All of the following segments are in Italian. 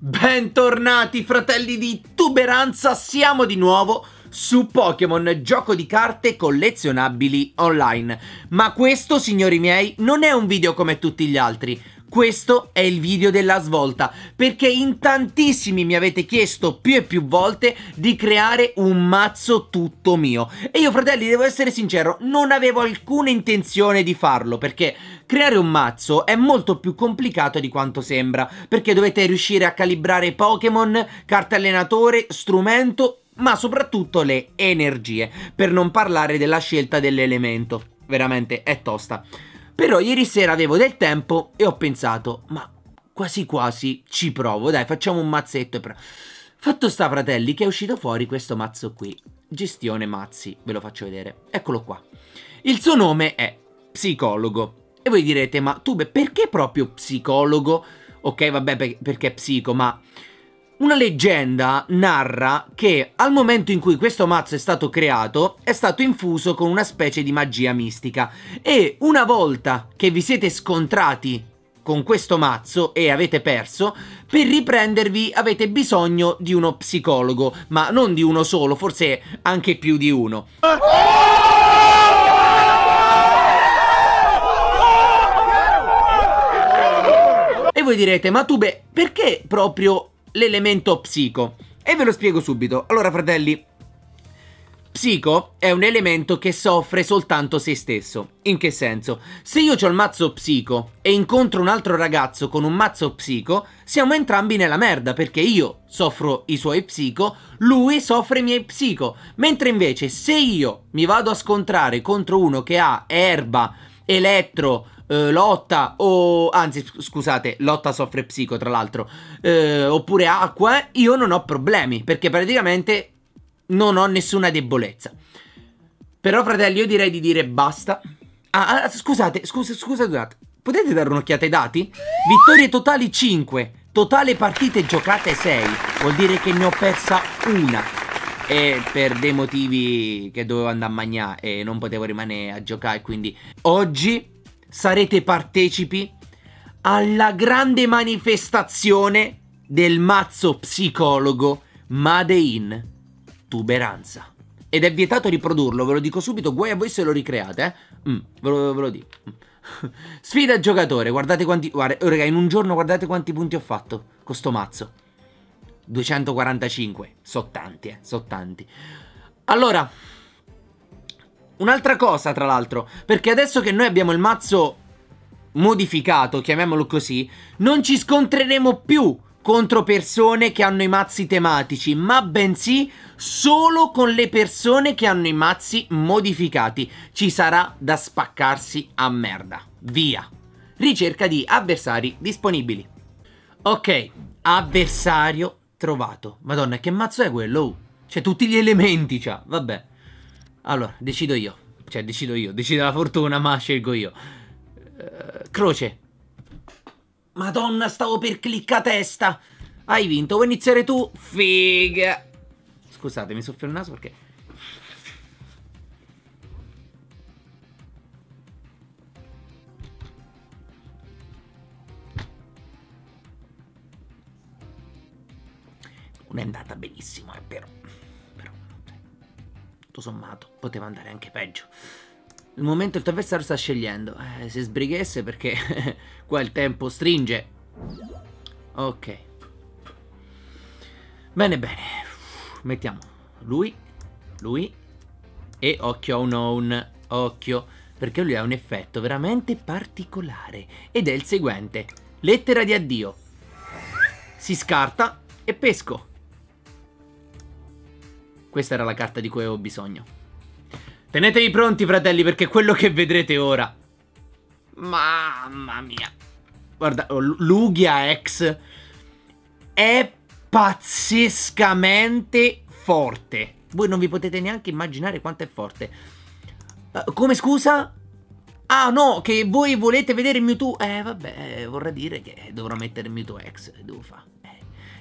Bentornati fratelli di Tuberanza, siamo di nuovo su Pokémon, gioco di carte collezionabili online. Ma questo, signori miei, non è un video come tutti gli altri. Questo è il video della svolta, perché in tantissimi mi avete chiesto più e più volte di creare un mazzo tutto mio. E io, fratelli, devo essere sincero, non avevo alcuna intenzione di farlo, perché creare un mazzo è molto più complicato di quanto sembra, perché dovete riuscire a calibrare Pokémon, carta allenatore, strumento, ma soprattutto le energie, per non parlare della scelta dell'elemento. Veramente è tosta. Però ieri sera avevo del tempo e ho pensato, ma quasi quasi ci provo, dai, facciamo un mazzetto e provo. Fatto sta, fratelli, che è uscito fuori questo mazzo qui, gestione mazzi, ve lo faccio vedere, eccolo qua. Il suo nome è Psicologo, e voi direte, ma tu perché proprio psicologo? Ok, vabbè, perché è psico, ma una leggenda narra che al momento in cui questo mazzo è stato creato è stato infuso con una specie di magia mistica, e una volta che vi siete scontrati con questo mazzo e avete perso, per riprendervi avete bisogno di uno psicologo, ma non di uno solo, forse anche più di uno. E voi direte, ma tu perché proprio l'elemento psico? E ve lo spiego subito. Allora, fratelli, psico è un elemento che soffre soltanto se stesso. In che senso? Se io ho il mazzo psico e incontro un altro ragazzo con un mazzo psico, siamo entrambi nella merda, perché io soffro i suoi psico, lui soffre i miei psico. Mentre invece se io mi vado a scontrare contro uno che ha erba, elettro, lotta, o anzi scusate, lotta soffre psico tra l'altro, oppure acqua, io non ho problemi, perché praticamente non ho nessuna debolezza. Però, fratelli, io direi di dire basta. Scusate, potete dare un'occhiata ai dati? Vittorie totali 5, totale partite giocate 6, vuol dire che ne ho persa una, e per dei motivi che dovevo andare a mangiare e non potevo rimanere a giocare. Quindi oggi sarete partecipi alla grande manifestazione del mazzo psicologo Made in Tuberanza. Ed è vietato riprodurlo, ve lo dico subito, guai a voi se lo ricreate, eh? Ve lo dico. Sfida al giocatore, guardate quanti... Raga, in un giorno guardate quanti punti ho fatto con sto mazzo. 245, so tanti, so tanti. Allora, un'altra cosa, tra l'altro, perché adesso che noi abbiamo il mazzo modificato, chiamiamolo così, non ci scontreremo più contro persone che hanno i mazzi tematici, ma bensì solo con le persone che hanno i mazzi modificati. Ci sarà da spaccarsi a merda. Via. Ricerca di avversari disponibili. Ok, avversario trovato. Madonna, che mazzo è quello? C'è tutti gli elementi, c'ha. Vabbè. Allora, decido io. Cioè, decido io. Decido la fortuna, ma scelgo io. Croce. Madonna, stavo per cliccare testa. Hai vinto. Vuoi iniziare tu? Figa. Scusate, mi soffio il naso perché... Non è andata benissimo, è vero. Sommato, poteva andare anche peggio. Il momento il tuo avversario sta scegliendo. Se sbrighesse, perché qua il tempo stringe. Ok. Bene, bene. Mettiamo lui, lui. E occhio a un own. Occhio, perché lui ha un effetto veramente particolare, ed è il seguente. Lettera di addio. Si scarta e pesco. Questa era la carta di cui avevo bisogno. Tenetevi pronti, fratelli, perché quello che vedrete ora... Mamma mia. Guarda, Lugia X è pazzescamente forte. Voi non vi potete neanche immaginare quanto è forte. Come scusa? Ah no, che voi volete vedere Mewtwo... vabbè, vorrà dire che dovrò mettere Mewtwo X. Devo fare.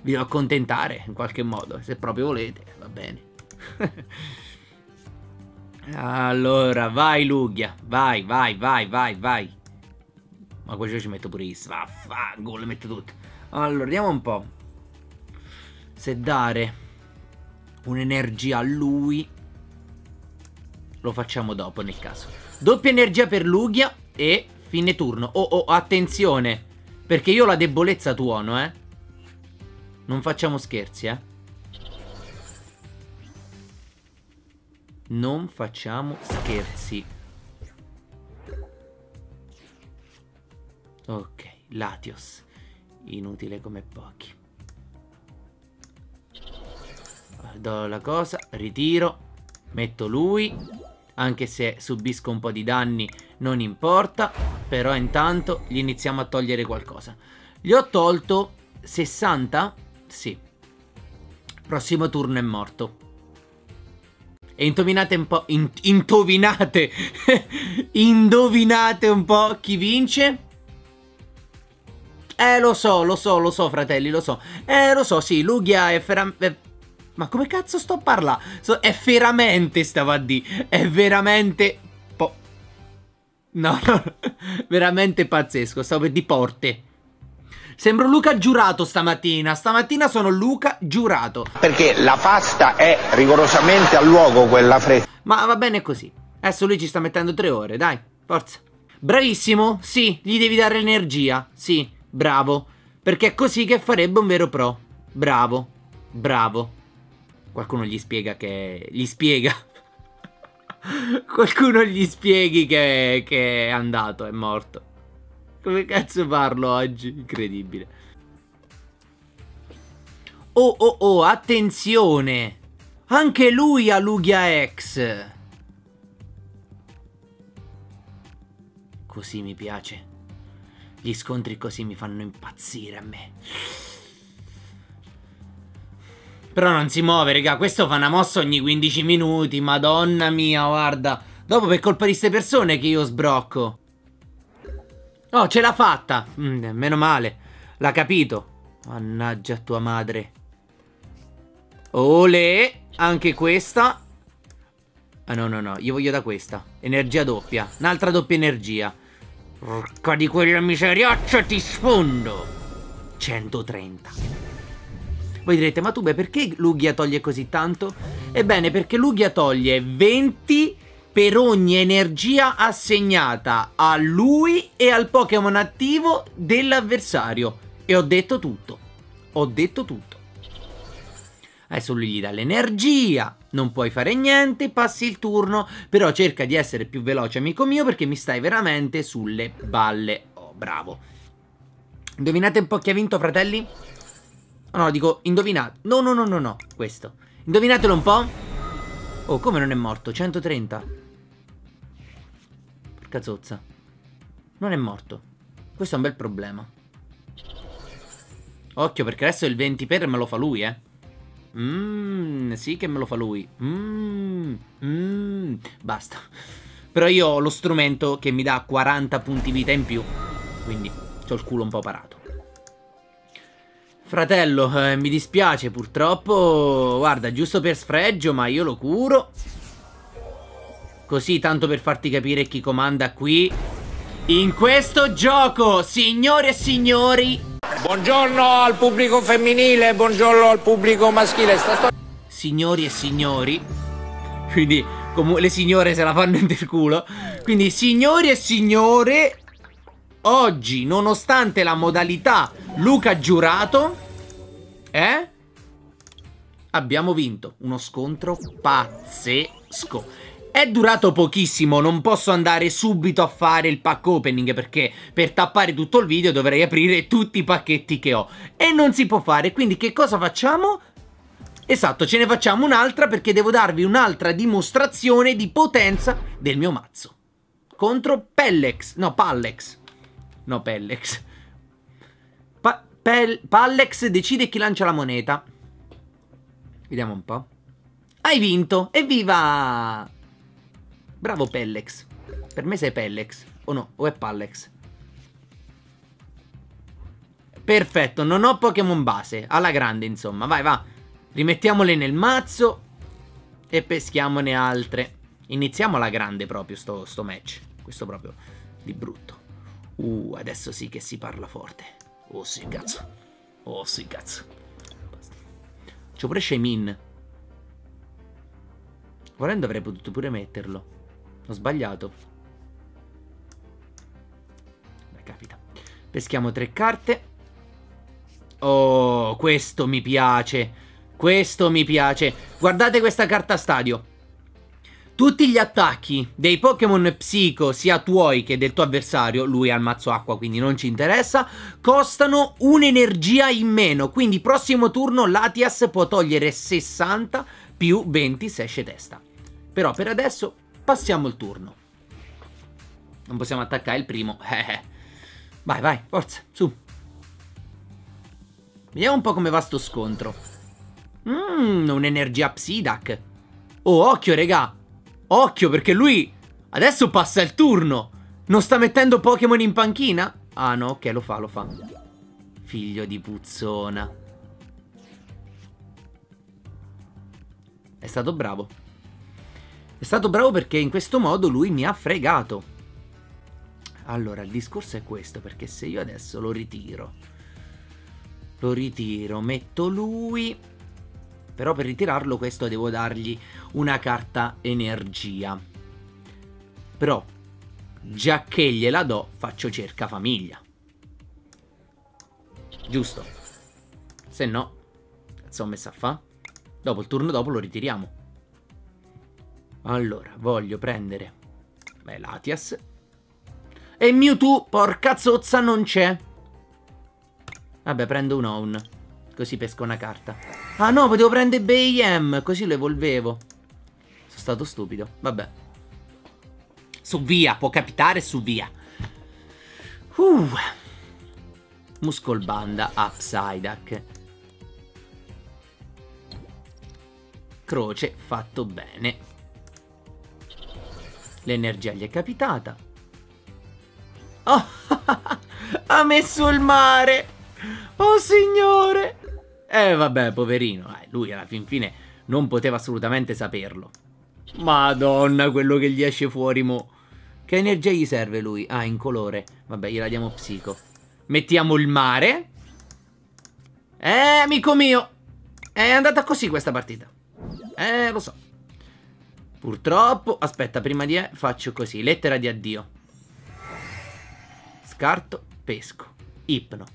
Vi devo accontentare in qualche modo, se proprio volete. Va bene. Allora, vai Lugia. Vai, vai, vai, vai, vai. Ma qua ci metto pure i... Vaffanculo, le metto tutto. Allora, vediamo un po'. se dare un'energia a lui lo facciamo dopo nel caso. Doppia energia per Lugia e fine turno. Oh, attenzione, perché io ho la debolezza tuono, eh. Non facciamo scherzi, eh. Non facciamo scherzi. Ok, Latios. Inutile come pochi. Do la cosa, ritiro. Metto lui. Anche se subisco un po' di danni, non importa. Però intanto gli iniziamo a togliere qualcosa. Gli ho tolto 60? Sì. Prossimo turno è morto. E indovinate un po'. Indovinate. Indovinate un po' chi vince. Lo so, fratelli, lo so. Lo so, sì, Lugia è feramente... Ma come cazzo sto a parlare? È veramente, stavo a dire. È veramente... No, veramente pazzesco. Stavo per di porte. Sembro Luca Giurato stamattina. Stamattina sono Luca Giurato. Perché la pasta è rigorosamente al luogo, quella fresca. Ma va bene così. Adesso lui ci sta mettendo 3 ore, dai, forza. Bravissimo, sì, gli devi dare energia, sì. Bravo, perché è così che farebbe un vero pro. Bravo, bravo. Qualcuno gli spiega che... Gli spiega. Qualcuno gli spieghi che è andato, è morto. Come cazzo parlo oggi? Incredibile. Oh, attenzione. Anche lui ha Lugia X. Così mi piace. Gli scontri così mi fanno impazzire a me. Però non si muove, raga. Questo fa una mossa ogni 15 minuti. Madonna mia, guarda. Dopo per colpa di queste persone che io sbrocco. Oh, ce l'ha fatta. Meno male. L'ha capito. Mannaggia tua madre. Olè. Anche questa. Ah no. Io voglio da questa. Energia doppia. Un'altra doppia energia. Porca di quella miseriaccia, ti sfondo. 130. Voi direte, ma tu beh, perché Lugia toglie così tanto? Ebbene, perché Lugia toglie 20 per ogni energia assegnata a lui e al Pokémon attivo dell'avversario. E ho detto tutto. Ho detto tutto. Adesso lui gli dà l'energia. Non puoi fare niente, passi il turno. Però cerca di essere più veloce, amico mio, perché mi stai veramente sulle balle. Oh, bravo. Indovinate un po' chi ha vinto, fratelli? No, dico, indovinate. No, questo. Indovinatelo un po'. Oh, come non è morto? 130. Porca zozza. Non è morto. Questo è un bel problema. Occhio, perché adesso il 20 per me lo fa lui, eh. Sì che me lo fa lui. Basta. Però io ho lo strumento che mi dà 40 punti vita in più. Quindi c'ho il culo un po' parato. Fratello, mi dispiace purtroppo. Guarda, giusto per sfregio, ma io lo curo. Così, tanto per farti capire chi comanda qui in questo gioco. Signore e signori, buongiorno al pubblico femminile, buongiorno al pubblico maschile. Signori e signori, quindi le signore se la fanno in del culo. Quindi signori e signore, oggi nonostante la modalità Luca Giurato, abbiamo vinto uno scontro pazzesco. È durato pochissimo, non posso andare subito a fare il pack opening perché per tappare tutto il video dovrei aprire tutti i pacchetti che ho e non si può fare, quindi che cosa facciamo? Esatto, ce ne facciamo un'altra perché devo darvi un'altra dimostrazione di potenza del mio mazzo. Contro Pallex decide chi lancia la moneta. Vediamo un po'. Hai vinto, evviva! Bravo Pellex. Per me sei Pellex. O no, o è Pallex. Perfetto, non ho Pokémon base. Alla grande, insomma. Vai, va. Rimettiamole nel mazzo e peschiamone altre. Iniziamo alla grande proprio sto match. Questo proprio di brutto. Adesso sì che si parla forte. Oh sì, cazzo. Basta. C'è pure Shaymin. Volendo avrei potuto pure metterlo. Ho sbagliato. Beh, capita. Peschiamo 3 carte. Oh, questo mi piace. Questo mi piace. Guardate questa carta stadio. Tutti gli attacchi dei Pokémon psico, sia tuoi che del tuo avversario, lui ha il mazzo acqua quindi non ci interessa, costano un'energia in meno, quindi prossimo turno Latias può togliere 60 più 20 se esce testa. Però per adesso passiamo il turno. Non possiamo attaccare il primo. Vai, vai, forza, su. Vediamo un po' come va sto scontro. Un'energia Psyduck. Oh, occhio, regà. Occhio, perché lui adesso passa il turno. Non sta mettendo Pokémon in panchina? Ah no, ok, lo fa, lo fa. Figlio di puzzona. È stato bravo. È stato bravo perché in questo modo lui mi ha fregato. Allora, il discorso è questo, perché se io adesso lo ritiro, metto lui. Però per ritirarlo questo devo dargli una carta energia. Però già che gliela do faccio cerca famiglia. Giusto. Se no, cazzo ho messo a fa. Dopo il turno dopo lo ritiriamo. Allora voglio prendere Latias. E Mewtwo, porca zozza, non c'è. Vabbè, prendo un Own. Così pesco una carta. Ah no, potevo prendere Beyam, così lo evolvevo. Sono stato stupido. Vabbè. Su via, può capitare, su via. Muscolbanda a Psyduck. Croce, fatto bene. L'energia gli è capitata. Oh, ha messo il mare. Oh signore. Vabbè, poverino, lui alla fin fine non poteva assolutamente saperlo. Madonna, quello che gli esce fuori mo. Che energia gli serve lui? Ah, in colore. Vabbè, gliela diamo psico. Mettiamo il mare. Amico mio, è andata così questa partita. Lo so. Purtroppo, aspetta, prima di faccio così, lettera di addio. Scarto, pesco, ipno.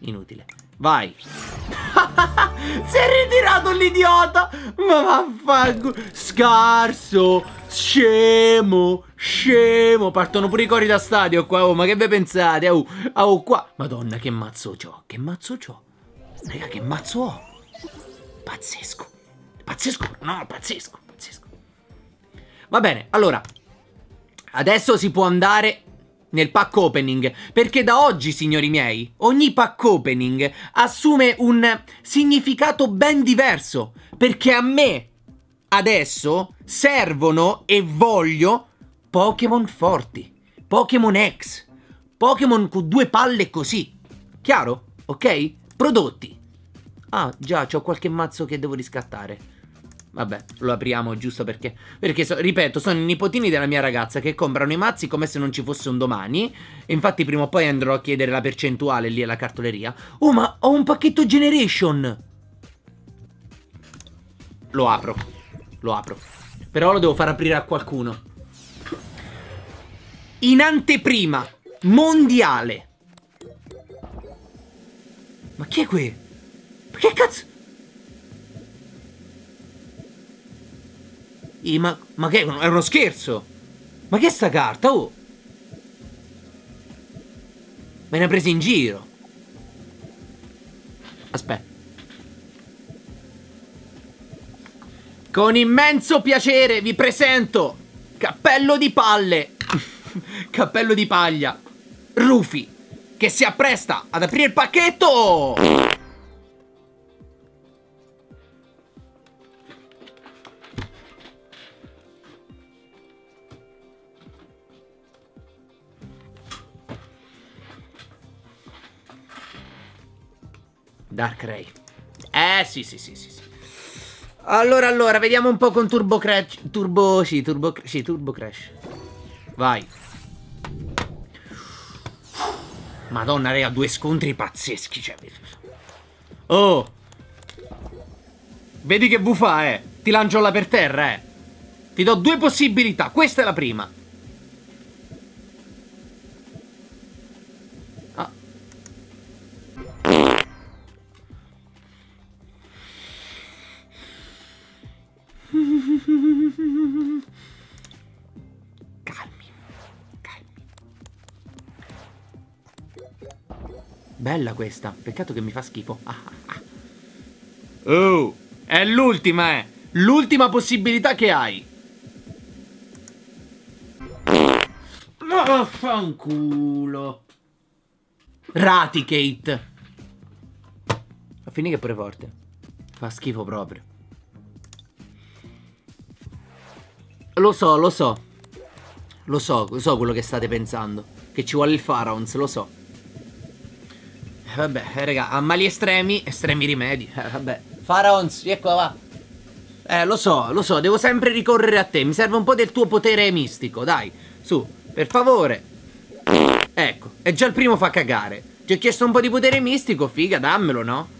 Inutile. Vai. Si è ritirato l'idiota. Ma vaffanculo. Scarso. Scemo. Scemo. Partono pure i cori da stadio qua. Oh, ma che ve pensate? Oh, oh, qua. Madonna, che mazzo c'ho. Che mazzo c'ho. Raga, che mazzo ho. Pazzesco. Pazzesco. No, pazzesco. Pazzesco. Va bene. Allora, adesso si può andare nel pack opening, perché da oggi, signori miei, ogni pack opening assume un significato ben diverso, perché a me adesso servono e voglio Pokémon forti, Pokémon X, Pokémon con due palle così, chiaro? Ok? Prodotti. Ah già, c'ho qualche mazzo che devo riscattare. Vabbè, lo apriamo giusto perché... Perché, ripeto, sono i nipotini della mia ragazza che comprano i mazzi come se non ci fosse un domani. E infatti prima o poi andrò a chiedere la percentuale lì alla cartoleria. Oh, ma ho un pacchetto Generation! Lo apro. Lo apro. Però lo devo far aprire a qualcuno. In anteprima mondiale. Ma chi è qui? Ma che cazzo... Ma che è uno scherzo? Ma che è sta carta? Oh! Me ne ha presi in giro. Aspetta. Con immenso piacere vi presento Cappello di palle. Cappello di paglia. Rufy, che si appresta ad aprire il pacchetto. Darkrai. Sì, sì, sì, sì, sì. Allora, vediamo un po' con Turbo Crash. Turbo Crash. Vai. Madonna, raga, due scontri pazzeschi, cioè. Oh. Vedi che bufa, eh. Ti lancio là per terra, eh. Ti do due possibilità. Questa è la prima. Ah. Calmi. Calmi. Bella questa. Peccato che mi fa schifo. Ah, ah, ah. Oh. È l'ultima, eh. L'ultima possibilità che hai. Vaffanculo. Raticate. A finire che è pure forte. Fa schifo proprio. Lo so, lo so. Lo so, lo so quello che state pensando. Che ci vuole il Pharaoh's, lo so. Vabbè, raga, a mali estremi, estremi rimedi. Vabbè. Pharaoh's, vieni qua, va. Lo so, devo sempre ricorrere a te. Mi serve un po' del tuo potere mistico, dai. Su, per favore. Ecco, e già il primo fa cagare. Ti ho chiesto un po' di potere mistico, figa, dammelo, no?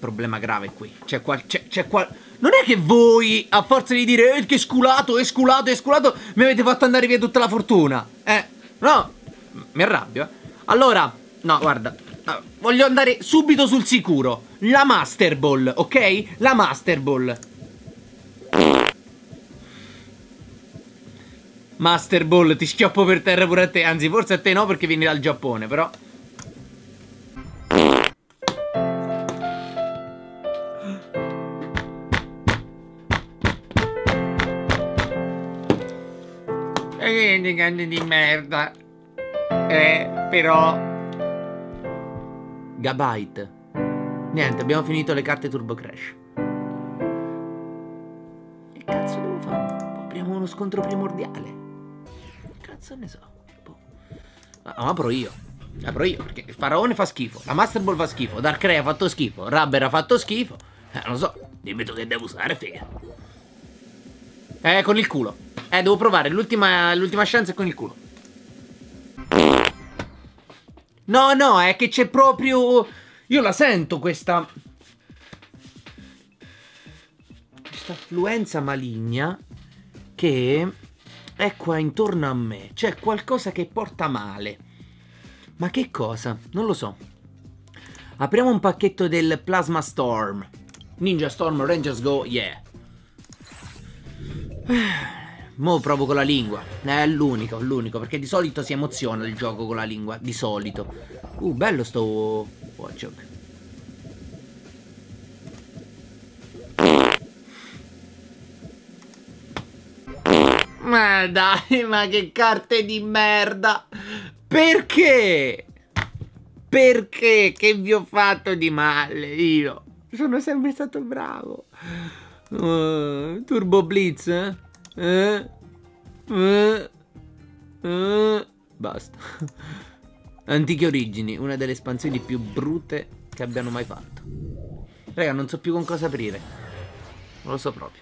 Problema grave qui. C'è qua, non è che voi, a forza di dire che sculato, è sculato, è sculato, mi avete fatto andare via tutta la fortuna. No, mi arrabbio, Allora, no, guarda, voglio andare subito sul sicuro. La Master Ball, ok? La Master Ball. Master Ball, ti schioppo per terra pure a te. Anzi, forse a te no, perché vieni dal Giappone, però. Di merda, però Gabite. Niente, abbiamo finito le carte Turbo Crash. Che cazzo devo fare? Apriamo uno scontro primordiale. Che cazzo ne so. Apro io. Apro io perché il Pharaoh's fa schifo. La Master Ball fa schifo. Darkrai ha fatto schifo. Rubber ha fatto schifo. Non so. Dimmi tu che devo usare, figa. Con il culo. Devo provare, l'ultima chance è con il culo. No, no, è che c'è proprio... Io la sento questa... Questa affluenza maligna che è qua intorno a me. C'è qualcosa che porta male. Ma che cosa? Non lo so. Apriamo un pacchetto del Plasma Storm. Ninja Storm, Rangers Go, yeah. Mo' provo con la lingua. È l'unico, perché di solito si emoziona il gioco con la lingua. Di solito. Bello sto Watchog. Ma dai, ma che carte di merda. Perché? Perché? Che vi ho fatto di male? Io sono sempre stato bravo. Turbo Blitz, eh? Basta. Antiche origini, una delle espansioni più brutte che abbiano mai fatto. Raga, non so più con cosa aprire. Non lo so proprio.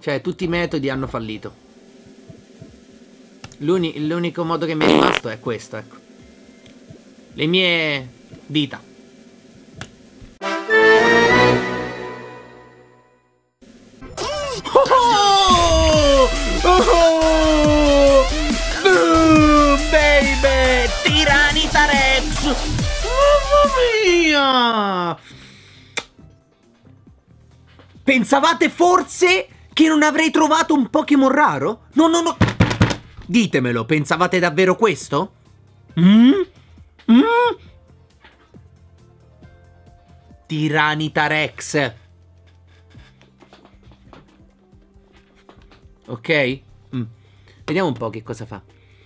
Cioè, tutti i metodi hanno fallito. L'unico modo che mi è rimasto è questo, ecco. Le mie dita. Baby, Tiranitar Rex. Mamma mia. Pensavate forse che non avrei trovato un Pokémon raro? No, no, no. Ditemelo, pensavate davvero questo? Tiranitar Rex. Ok? Vediamo un po' che cosa fa.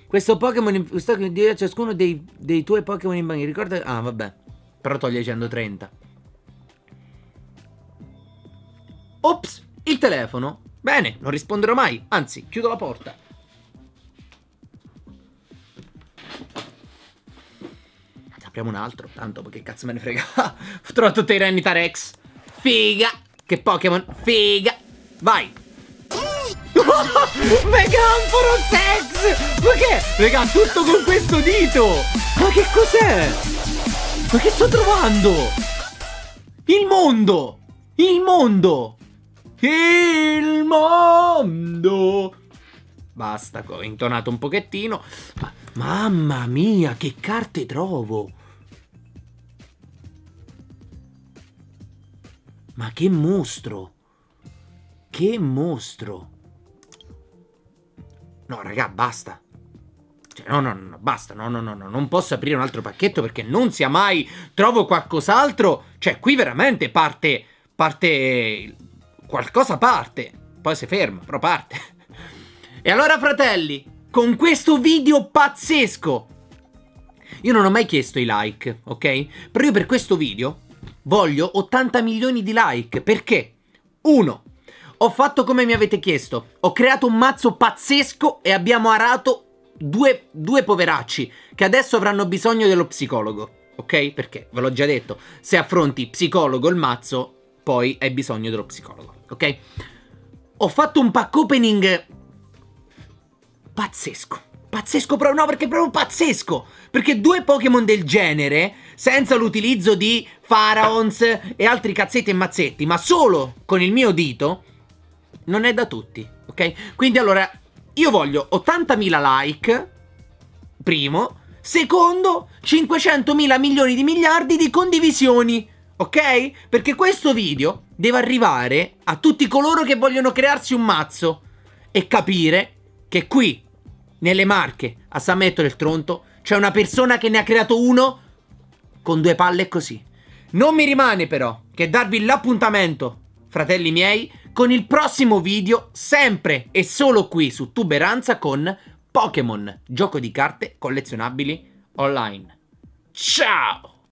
Questo Pokémon sta a ciascuno dei tuoi Pokémon in banca. Ricorda... Ah, vabbè. Però toglie 130. Ops, il telefono. Bene, non risponderò mai. Anzi, chiudo la porta. apriamo un altro, tanto perché cazzo me ne frega. Ho trovato Tiranitar Rex. Figa. Che Pokémon. Figa. Vai. Mega Ampharos Ex. Ma che? Raga, tutto con questo dito. Ma che cos'è? Ma che sto trovando? Il mondo. Il mondo. Il mondo. Basta, ho intonato un pochettino. Mamma mia, che carte trovo. Ma che mostro. Che mostro. No, raga, basta. Cioè, no, basta, no, non posso aprire un altro pacchetto perché non sia mai trovo qualcos'altro. Cioè, qui veramente parte qualcosa parte. Poi si ferma, però parte. E allora, fratelli, con questo video pazzesco, io non ho mai chiesto i like, ok? Però io per questo video voglio 80 milioni di like. Perché? 1. Ho fatto come mi avete chiesto. Ho creato un mazzo pazzesco e abbiamo arato due poveracci che adesso avranno bisogno dello psicologo, ok? Perché, ve l'ho già detto, se affronti psicologo il mazzo, poi hai bisogno dello psicologo, ok? Ho fatto un pack opening pazzesco. Pazzesco proprio, no, perché proprio pazzesco. Perché due Pokémon del genere, senza l'utilizzo di Pharaoh's e altri cazzetti e mazzetti, ma solo con il mio dito, non è da tutti, ok? Quindi allora, io voglio 80.000 like, primo. Secondo, 500.000 milioni di miliardi di condivisioni, ok? Perché questo video deve arrivare a tutti coloro che vogliono crearsi un mazzo e capire che qui, nelle Marche, a San Metto del Tronto, c'è una persona che ne ha creato uno con due palle così. Non mi rimane però che darvi l'appuntamento, fratelli miei, con il prossimo video, sempre e solo qui su Tuberanza, con Pokémon, gioco di carte collezionabili online. Ciao!